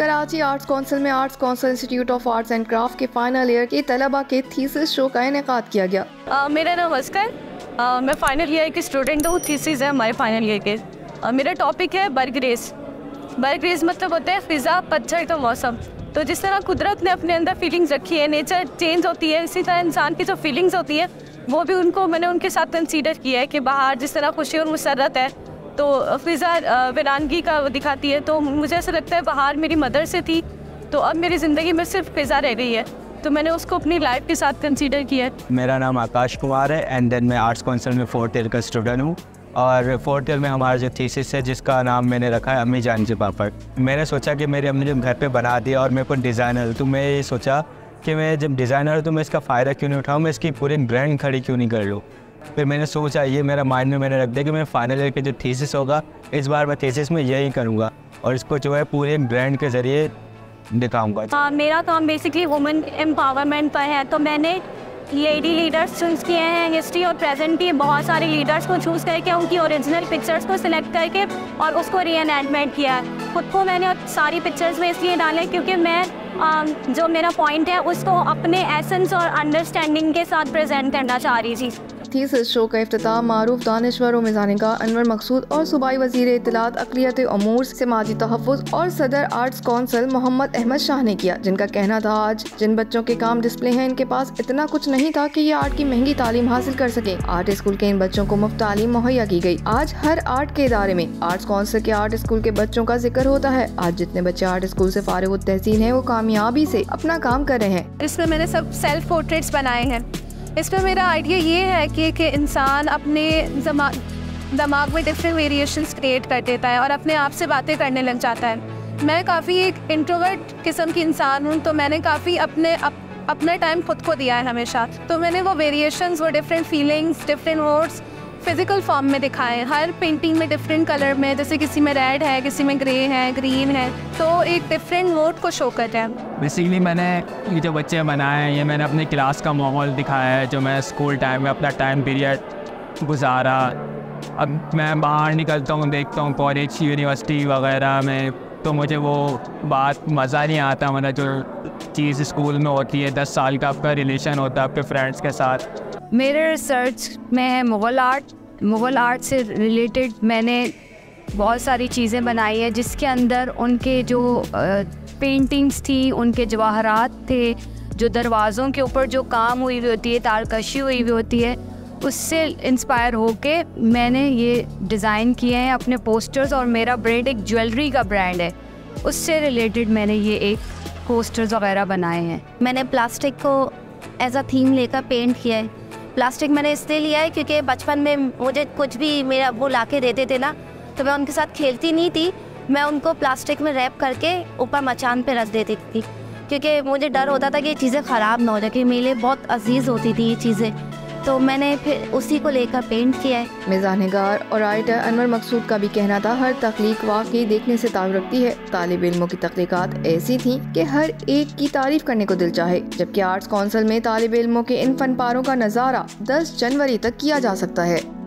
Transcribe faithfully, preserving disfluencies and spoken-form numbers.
Karachi arts council में arts council institute of arts and craft के final year के तलबा के थीसिस शो का इनेकाद किया गया। आ, मेरा नाम हस्कर, मैं फाइनल ईयर की स्टूडेंट हूँ। थीसिस है हमारे फाइनल ईयर के। आ, मेरा टॉपिक है बर्ग रेस। बर्ग रेस मतलब होता है फ़िज़ा, पतझड़ का मौसम। तो जिस तरह कुदरत ने अपने अंदर फीलिंग्स रखी है, नेचर चेंज होती है, इसी तरह इंसान की जो फीलिंग्स होती है वो भी उनको मैंने उनके साथ कंसीडर किया है कि बाहर जिस तरह खुशी और मुसरत है तो फ़िज़ा वीरानगी का दिखाती है। तो मुझे ऐसा लगता है बाहर मेरी मदर से थी तो अब मेरी ज़िंदगी में सिर्फ फ़िज़ा रह गई है, तो मैंने उसको अपनी लाइफ के साथ कंसीडर किया है। मेरा नाम आकाश कुमार है एंड देन मैं आर्ट्स काउंसिल में फोर्थ ईयर का स्टूडेंट हूँ और फोर्थ ईयर में हमारा जो थीसिस है जिसका नाम मैंने रखा है अम्मी जान के पापड़। मैंने सोचा कि मेरी अम्मी जब घर पे बना दिया और मेरे को डिज़ाइनर, तो मैं ये सोचा कि मैं जब डिज़ाइनर हूँ तो मैं इसका फ़ायदा क्यों नहीं उठाऊँ, मैं इसकी पूरी ब्रांड खड़ी क्यों नहीं कर लूँ। फिर मैंने सोचा, ये मेरा माइंड में मैंने रख दिया कि मैं फाइनल ईयर के जो थीसिस होगा इस बार मैं थीसिस में यही करूँगा और इसको जो है पूरे ब्रांड के ज़रिए दिखाऊँगा। हाँ, मेरा काम बेसिकली वुमेन एम्पावरमेंट पर है, तो मैंने लेडी लीडर्स चूज़ किए हैं। हिस्ट्री और प्रेजेंट के बहुत सारे लीडर्स को चूज़ करके उनकी ओरिजिनल पिक्चर्स को सिलेक्ट करके और उसको री एनैंटमेंट किया है। खुद को मैंने सारी पिक्चर्स में इसलिए डाले क्योंकि मैं आ, जो मेरा पॉइंट है उसको अपने एसेंस और अंडरस्टैंडिंग के साथ प्रेजेंट करना चाह रही थी। थीसिस शो का इफ्तिताह मारूफ दानिश्वर और मिज़ानगा अनवर मकसूद और सूबाई वज़ीर इत्तलात अक़लियत अमूर समाजी तहफ़्फ़ुज़ और सदर आर्ट्स काउंसिल मोहम्मद अहमद शाह ने किया, जिनका कहना था आज जिन बच्चों के काम डिस्प्ले हैं इनके पास इतना कुछ नहीं था कि ये आर्ट की महंगी तालीम हासिल कर सके। आर्ट स्कूल के इन बच्चों को मुफ्त तालीम मुहैया की गई। आज हर आर्ट के इदारे में आर्ट्स काउंसिल के आर्ट स्कूल के बच्चों का जिक्र होता है। आज जितने बच्चे आर्ट स्कूल से फारिग तहसीन है वो कामयाबी से अपना काम कर रहे हैं। इसमें मैंने सब सेल्फ पोर्ट्रेट्स बनाए हैं। इसमें मेरा आइडिया ये है कि कि इंसान अपने दिमाग में डिफरेंट वेरिएशंस क्रिएट कर देता है और अपने आप से बातें करने लग जाता है। मैं काफ़ी एक इंट्रोवर्ट किस्म की इंसान हूँ, तो मैंने काफ़ी अपने अप, अपना टाइम खुद को दिया है हमेशा। तो मैंने वो वेरिएशंस, वो different feelings, different words physical form में दिखाएँ। हर पेंटिंग में डिफरेंट कलर में, जैसे किसी में रेड है, किसी में ग्रे है, ग्रीन है, तो एक डिफरेंट मोड को शो करते हैं। बेसिकली मैंने ये जो बच्चे बनाए हैं ये मैंने अपने क्लास का माहौल दिखाया है, जो मैं स्कूल टाइम में अपना टाइम पीरियड गुजारा। अब मैं बाहर निकलता हूँ, देखता हूँ कॉलेज, यूनिवर्सिटी वगैरह में, तो मुझे वो बात मज़ा नहीं आता। मतलब जो चीज़ स्कूल में होती है, दस साल का आपका रिलेशन होता है आपके फ्रेंड्स के साथ। मेरे रिसर्च में है मुग़ल आर्ट। मुग़ल आर्ट से रिलेटेड मैंने बहुत सारी चीज़ें बनाई हैं जिसके अंदर उनके जो पेंटिंग्स थी, उनके जवाहरात थे, जो दरवाज़ों के ऊपर जो काम हुई हुई होती है, तारकशी हुई हुई होती है, उससे इंस्पायर होके मैंने ये डिज़ाइन किए हैं अपने पोस्टर्स। और मेरा ब्रांड एक ज्वेलरी का ब्रांड है, उससे रिलेटेड मैंने ये एक पोस्टर्स वगैरह बनाए हैं। मैंने प्लास्टिक को एज अ थीम लेकर पेंट किया है। प्लास्टिक मैंने इसलिए लिया है क्योंकि बचपन में मुझे कुछ भी मेरे अब्बू ला के देते थे ना, तो मैं उनके साथ खेलती नहीं थी, मैं उनको प्लास्टिक में रैप करके ऊपर मचान पे रख देती थी क्योंकि मुझे डर होता था कि ये चीज़ें ख़राब ना हो जाए, कि मेरे लिए बहुत अजीज़ होती थी ये चीज़ें, तो मैंने फिर उसी को लेकर पेंट किया है। मिज़ानगार और राइटर अनवर मकसूद का भी कहना था हर तख्लीक वाकई देखने से ताल्लुक़ रखती है। तालिब इल्मों की तख्लीकात ऐसी थीं कि हर एक की तारीफ करने को दिल चाहे, जबकि आर्ट्स काउंसिल में तालिब इल्मों के इन फनपारों का नज़ारा दस जनवरी तक किया जा सकता है।